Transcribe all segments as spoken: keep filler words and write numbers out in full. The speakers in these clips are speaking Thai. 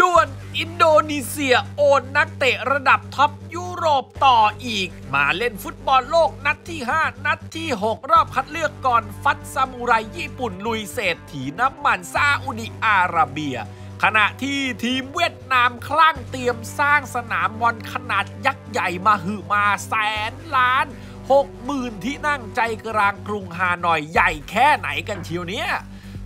ด่วนอินโดนีเซียโอนนักเตะระดับท็อปยุโรปต่ออีกมาเล่นฟุตบอลโลกนัดที่ห้านัดที่หกรอบคัดเลือกก่อนฟัดซามูไรญี่ปุ่นลุยเศรษฐีน้ำมันซาอุดิอาระเบียขณะที่ทีมเวียดนามคลั่งเตรียมสร้างสนามบอลขนาดยักษ์ใหญ่มหึมาแสนล้าน หกหมื่น ที่นั่งใจกลางกรุงฮานอยใหญ่แค่ไหนกันเชียวเนี้ย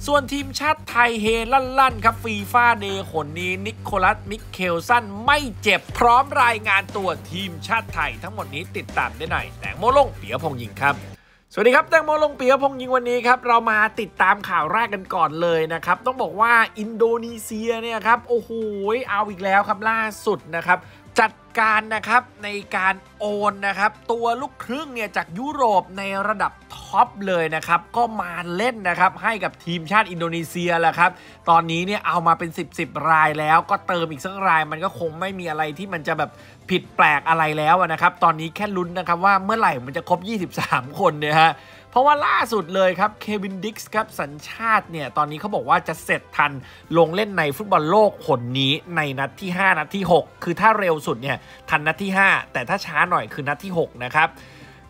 ส่วนทีมชาติไทยเฮลั่นๆครับฟีฟ่าเดย์ขนนี้นิโคลัสมิเคลสันไม่เจ็บพร้อมรายงานตัวทีมชาติไทยทั้งหมดนี้ติดตามได้ในแตงโมลงเปียพงยิงครับสวัสดีครับแตงโมลงเปียพงยิงวันนี้ครับเรามาติดตามข่าวแรกกันก่อนเลยนะครับต้องบอกว่าอินโดนีเซียเนี่ยครับโอ้โหเอาอีกแล้วครับล่าสุดนะครับจัดการนะครับในการโอนนะครับตัวลูกครึ่งเนี่ยจากยุโรปในระดับท็อปเลยนะครับก็มาเล่นนะครับให้กับทีมชาติอินโดนีเซียแหละครับตอนนี้เนี่ยเอามาเป็นสิบ สิบรายแล้วก็เติมอีกสักรายมันก็คงไม่มีอะไรที่มันจะแบบผิดแปลกอะไรแล้วนะครับตอนนี้แค่ลุ้นนะครับว่าเมื่อไหร่มันจะครบยี่สิบสามคนเนี่ยฮะเพราะว่าล่าสุดเลยครับเควินดิกส์ครับสัญชาติเนี่ยตอนนี้เขาบอกว่าจะเสร็จทันลงเล่นในฟุตบอลโลกหนนี้ในนัดที่ห้านัดที่หกคือถ้าเร็วสุดเนี่ยทันนัดที่ห้าแต่ถ้าช้าหน่อยคือนัดที่หกนะครับ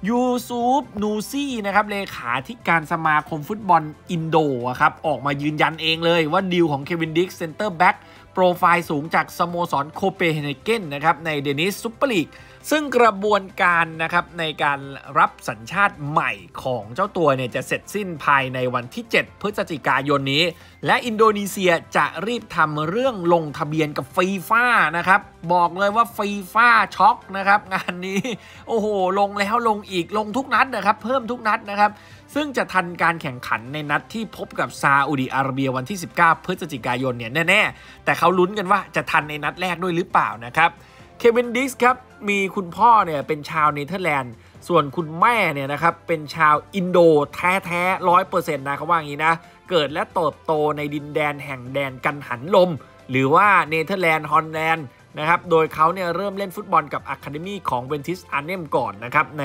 ยูซูฟนูซี่นะครับเลขาธิการสมาคมฟุตบอลอินโดครับออกมายืนยันเองเลยว่าดีลของเควินดิกส์เซ็นเตอร์แบ็กโปรไฟล์สูงจากสโมสรโคเปนเฮเกนนะครับในเดนิสซุปเปอร์ลีกซึ่งกระบวนการนะครับในการรับสัญชาติใหม่ของเจ้าตัวเนี่ยจะเสร็จสิ้นภายในวันที่เจ็ดพฤศจิกายนนี้และอินโดนีเซียจะรีบทำเรื่องลงทะเบียนกับฟีฟ่านะครับบอกเลยว่าฟีฟ่าช็อกนะครับงานนี้โอ้โหลงแล้วลงอีกลงทุกนัดนะครับเพิ่มทุกนัดนะครับซึ่งจะทันการแข่งขันในนัดที่พบกับซาอุดิอาระเบียวันที่สิบเก้าพฤศจิกายนเนี่ยแน่ๆแต่เขาลุ้นกันว่าจะทันในนัดแรกด้วยหรือเปล่านะครับเควินดิกส์ครับมีคุณพ่อเนี่ยเป็นชาวเนเธอร์แลนด์ส่วนคุณแม่เนี่ยนะครับเป็นชาวอินโดแท้ๆร้อยเปอร์เซ็นต์นะเขาว่าอย่างนี้นะเกิดและเติบโตในดินแดนแห่งแดนกังหันลมหรือว่าเนเธอร์แลนด์ฮอลแลนด์นะครับโดยเขาเนี่ยเริ่มเล่นฟุตบอลกับอะคาเดมี่ของเวนทิสอาร์เนมก่อนนะครับใน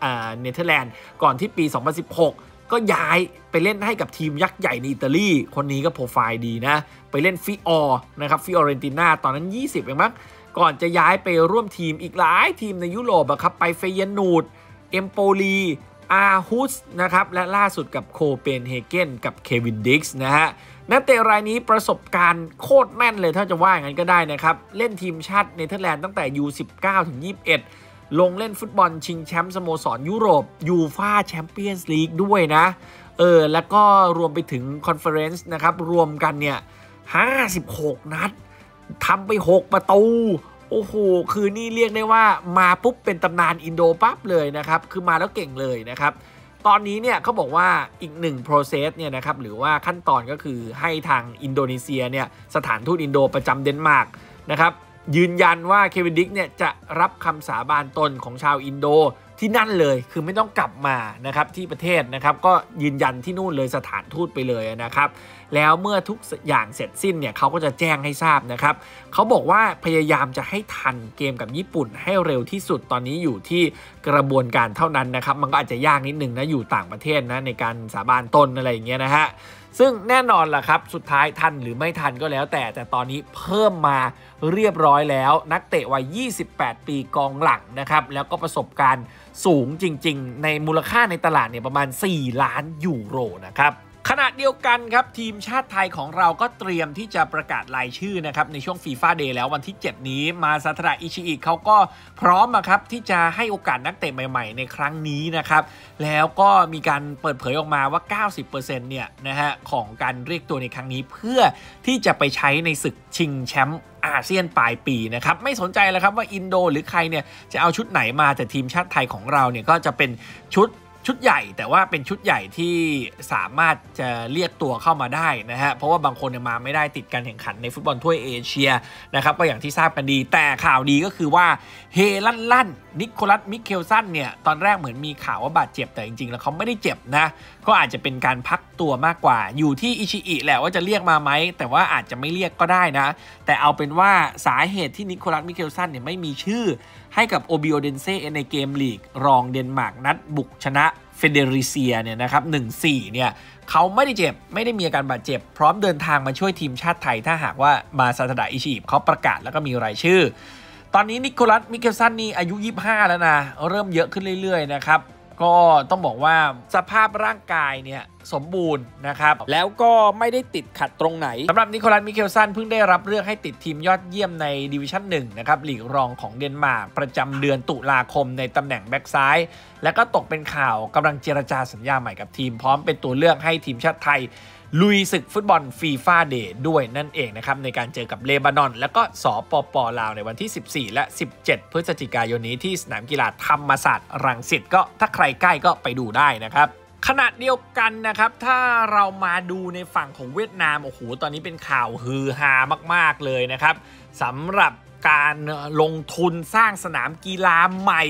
เนเธอร์แลนด์ก่อนที่ปีสองพันสิบหกก็ย้ายไปเล่นให้กับทีมยักษ์ใหญ่ในอิตาลีคนนี้ก็โปรไฟล์ดีนะไปเล่นฟิออร์นะครับฟิออเรนติน่าตอนนั้นยี่สิบเองมั้งก่อนจะย้ายไปร่วมทีมอีกหลายทีมในยุโรปครับไปเฟเยนูร์ดเอมโปลีอาร์ฮุสนะครับและล่าสุดกับโคเปนเฮเกนกับเควินดิกส์นะฮะนักเตะรายนี้ประสบการณ์โคตรแม่นเลยถ้าจะว่าอย่างนั้นก็ได้นะครับเล่นทีมชาติเนเธอร์แลนด์ตั้งแต่ ยูสิบเก้า ถึง ยี่สิบเอ็ดลงเล่นฟุตบอลชิงแชมป์สโมสรยุโรปยูฟ่าแชมเปี้ยนส์ลีกด้วยนะเออแล้วก็รวมไปถึงคอนเฟอเรนซ์นะครับรวมกันเนี่ยห้าสิบหกนัดทำไปหกประตูโอ้โหคือนี่เรียกได้ว่ามาปุ๊บเป็นตำนานอินโดปั๊บเลยนะครับคือมาแล้วเก่งเลยนะครับตอนนี้เนี่ยเขาบอกว่าอีกหนึ่ง process เนี่ยนะครับหรือว่าขั้นตอนก็คือให้ทางอินโดนีเซียเนี่ยสถานทูตอินโดประจำเดนมาร์กนะครับยืนยันว่าเควินดิกส์เนี่ยจะรับคำสาบานตนของชาวอินโดที่นั่นเลยคือไม่ต้องกลับมานะครับที่ประเทศนะครับก็ยืนยันที่นู่นเลยสถานทูตไปเลยนะครับแล้วเมื่อทุกอย่างเสร็จสิ้นเนี่ยเขาก็จะแจ้งให้ทราบนะครับเขาบอกว่าพยายามจะให้ทันเกมกับญี่ปุ่นให้เร็วที่สุดตอนนี้อยู่ที่กระบวนการเท่านั้นนะครับมันก็อาจจะยากนิดนึงนะอยู่ต่างประเทศนะในการสาบานตนอะไรอย่างเงี้ยนะฮะซึ่งแน่นอนล่ะครับสุดท้ายทันหรือไม่ทันก็แล้วแต่แต่ตอนนี้เพิ่มมาเรียบร้อยแล้วนักเตะวัยยี่สิบแปดปีกองหลังนะครับแล้วก็ประสบการณ์สูงจริงๆในมูลค่าในตลาดเนี่ยประมาณสี่ล้านยูโรนะครับขณะเดียวกันครับทีมชาติไทยของเราก็เตรียมที่จะประกาศรายชื่อนะครับในช่วงฟีฟ่าเดย์แล้ววันที่เจ็ดนี้มาซาทาระอิชิอิเขาก็พร้อมนะครับที่จะให้โอกาสนักเตะใหม่ๆในครั้งนี้นะครับแล้วก็มีการเปิดเผยออกมาว่า เก้าสิบเปอร์เซ็นต์ เนี่ยนะฮะของการเรียกตัวในครั้งนี้เพื่อที่จะไปใช้ในศึกชิงแชมป์อาเซียนปลายปีนะครับไม่สนใจแล้วครับว่าอินโดหรือใครเนี่ยจะเอาชุดไหนมาแต่ทีมชาติไทยของเราเนี่ยก็จะเป็นชุดชุดใหญ่แต่ว่าเป็นชุดใหญ่ที่สามารถจะเรียกตัวเข้ามาได้นะฮะเพราะว่าบางคนมาไม่ได้ติดการแข่งขันในฟุตบอลถ้วยเอเชียนะครับก็อย่างที่ทราบกันดีแต่ข่าวดีก็คือว่าเฮลั่นลั่นนิโคลัสมิเคลสันเนี่ยตอนแรกเหมือนมีข่าวว่าบาดเจ็บแต่จริงๆแล้วเขาไม่ได้เจ็บนะก็อาจจะเป็นการพักตัวมากกว่าอยู่ที่อิชิอิแหละว่าจะเรียกมาไหมแต่ว่าอาจจะไม่เรียกก็ได้นะแต่เอาเป็นว่าสาเหตุที่นิโคลัสมิเคลสันเนี่ยไม่มีชื่อ ให้กับโอบิโอเดนเซ่ในเกมลีกรองเดนมาร์กนัดบุกชนะเฟเดริเซียเนี่ยนะครับ หนึ่ง สี่ เนี่ยเขาไม่ได้เจ็บไม่ได้มีอาการบาดเจ็บพร้อมเดินทางมาช่วยทีมชาติไทยถ้าหากว่ามาซาตาดะอิชิอิเขาประกาศแล้วก็มีรายชื่อตอนนี้นิโคลัสมิเกลสันนี่อายุยี่สิบห้าแล้วนะเริ่มเยอะขึ้นเรื่อยๆนะครับก็ต้องบอกว่าสภาพร่างกายเนี่ยสมบูรณ์นะครับแล้วก็ไม่ได้ติดขัดตรงไหนสำหรับนิโคลัสมิเคลสันเพิ่งได้รับเลือกให้ติดทีมยอดเยี่ยมในดิวิชั่นหนึ่งนะครับลีกรองของเดนมาร์กประจำเดือนตุลาคมในตำแหน่งแบ็กซ้ายและก็ตกเป็นข่าวกำลังเจรจาสัญญาใหม่กับทีมพร้อมเป็นตัวเลือกให้ทีมชาติไทยลุยศึกฟุตบอลฟีฟ่าเดย์ด้วยนั่นเองนะครับในการเจอกับเลบานอนและก็สปป.ลาวในวันที่สิบสี่และสิบเจ็ดพฤศจิกายนนี้ที่สนามกีฬาธรรมศาสตร์รังสิตก็ถ้าใครใกล้ก็ไปดูได้นะครับขณะเดียวกันนะครับถ้าเรามาดูในฝั่งของเวียดนามโอ้โหตอนนี้เป็นข่าวฮือฮามากๆเลยนะครับสำหรับการลงทุนสร้างสนามกีฬาใหม่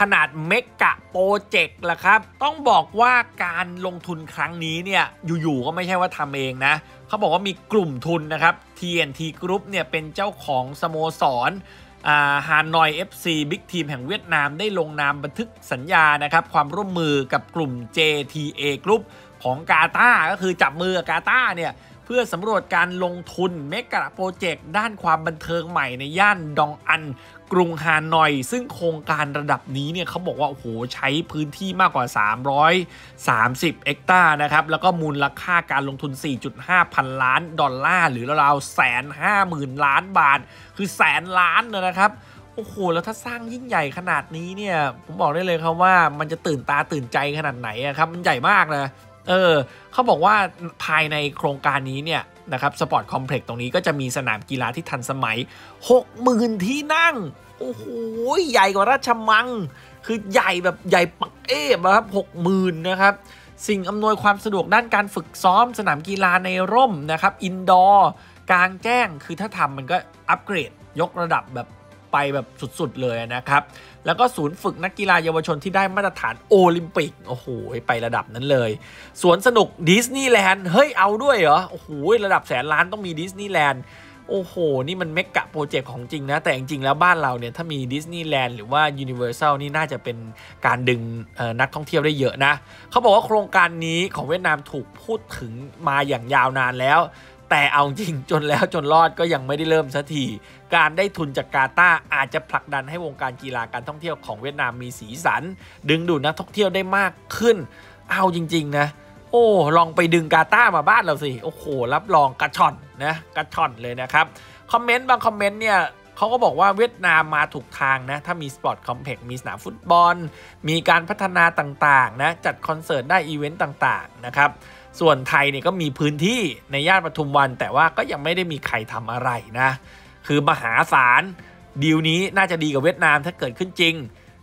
ขนาดเมกะโปรเจกต์ล่ะครับต้องบอกว่าการลงทุนครั้งนี้เนี่ยอยู่ๆก็ไม่ใช่ว่าทำเองนะเขาบอกว่ามีกลุ่มทุนนะครับ ที เอ็น ที Group เนี่ยเป็นเจ้าของสโมสรฮานอย เอฟ ซี บิ๊กทีมแห่งเวียดนามได้ลงนามบันทึกสัญญานะครับความร่วมมือกับกลุ่ม เจ ที เอ Group ของกาตาร์ก็คือจับมือกับกาตาร์เนี่ยเพื่อสำรวจการลงทุนเมกะโปรเจกต์ด้านความบันเทิงใหม่ในย่านดองอันกรุงฮานอยซึ่งโครงการระดับนี้เนี่ยเขาบอกว่าโอ้โหใช้พื้นที่มากกว่าสามร้อยสามสิบเฮกตาร์นะครับแล้วก็มูลค่าการลงทุน สี่จุดห้าพัน ล้านดอลลาร์หรือราวๆแสนห้าหมื่นล้านบาทคือแสนล้านเลยนะครับโอ้โหแล้วถ้าสร้างยิ่งใหญ่ขนาดนี้เนี่ยผมบอกได้เลยครับว่ามันจะตื่นตาตื่นใจขนาดไหนครับมันใหญ่มากนะเออเขาบอกว่าภายในโครงการนี้เนี่ยนะครับสปอร์ตคอมเพล็กซ์ตรงนี้ก็จะมีสนามกีฬาที่ทันสมัย หกหมื่น ที่นั่งโอ้โหใหญ่กว่าราชมังคือใหญ่แบบใหญ่ปักเอฟนะครับ หกหมื่น นะครับสิ่งอำนวยความสะดวกด้านการฝึกซ้อมสนามกีฬาในร่มนะครับอินดอร์กลางแจ้งคือถ้าทำมันก็อัปเกรดยกระดับแบบไปแบบสุดๆเลยนะครับแล้วก็ศูนย์ฝึกนักกีฬาเยาวชนที่ได้มาตรฐานโอลิมปิกโอ้โหไประดับนั้นเลยสวนสนุกดิสนีย์แลนด์เฮ้ยเอาด้วยเหรอโอ้โหระดับแสนล้านต้องมีดิสนีย์แลนด์โอ้โหนี่มันเมกะโปรเจกต์ของจริงนะแต่จริงๆแล้วบ้านเราเนี่ยถ้ามีดิสนีย์แลนด์หรือว่ายูนิเวอร์แซลนี่น่าจะเป็นการดึงนักท่องเที่ยวได้เยอะนะเขาบอกว่าโครงการนี้ของเวียดนามถูกพูดถึงมาอย่างยาวนานแล้วแต่เอาจริงจนแล้วจนรอดก็ยังไม่ได้เริ่มสักทีการได้ทุนจากกาตาร์อาจจะผลักดันให้วงการกีฬาการท่องเที่ยวของเวียดนามมีสีสันดึงดูดนักท่องเที่ยวได้มากขึ้นเอาจริงๆนะโอ้ลองไปดึงกาตาร์มาบ้านเราสิโอ้โหรับรองกระชอนนะกระชอนเลยนะครับคอมเมนต์บางคอมเมนต์เนี่ยเขาก็บอกว่าเวียดนามมาถูกทางนะถ้ามีสปอร์ตคอมเพล็กซ์มีสนามฟุตบอลมีการพัฒนาต่างๆนะจัดคอนเสิร์ตได้อีเวนต์ต่างๆนะครับส่วนไทยเนี่ยก็มีพื้นที่ในย่านปทุมวันแต่ว่าก็ยังไม่ได้มีใครทำอะไรนะคือมหาศาลดีลนี้น่าจะดีกับเวียดนามถ้าเกิดขึ้นจริง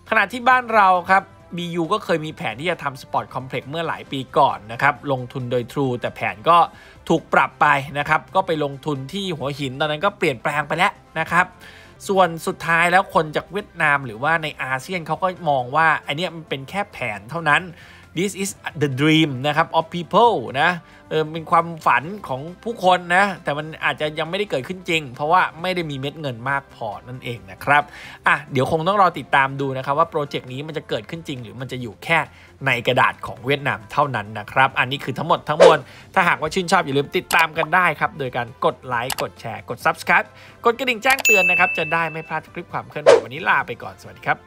ขณะที่บ้านเราครับ บี ยู ก็เคยมีแผนที่จะทำสปอร์ตคอมเพล็กซ์เมื่อหลายปีก่อนนะครับลงทุนโดย True แต่แผนก็ถูกปรับไปนะครับก็ไปลงทุนที่หัวหินตอนนั้นก็เปลี่ยนแปลงไปแล้วนะครับส่วนสุดท้ายแล้วคนจากเวียดนามหรือว่าในอาเซียนเขาก็มองว่าไอเนี้ยมันเป็นแค่แผนเท่านั้นThis is the dream นะครับ of people นะเออเป็นความฝันของผู้คนนะแต่มันอาจจะยังไม่ได้เกิดขึ้นจริงเพราะว่าไม่ได้มีเม็ดเงินมากพอนั่นเองนะครับอ่ะเดี๋ยวคงต้องรอติดตามดูนะครับว่าโปรเจกต์นี้มันจะเกิดขึ้นจริงหรือมันจะอยู่แค่ในกระดาษของเวียดนามเท่านั้นนะครับอันนี้คือทั้งหมดทั้งมวลถ้าหากว่าชื่นชอบอย่าลืมติดตามกันได้ครับโดยการกดไลค์กดแชร์กด Subscribe กดกระดิ่งแจ้งเตือนนะครับจะได้ไม่พลาดคลิปความเคลื่อนไหววันนี้ลาไปก่อนสวัสดีครับ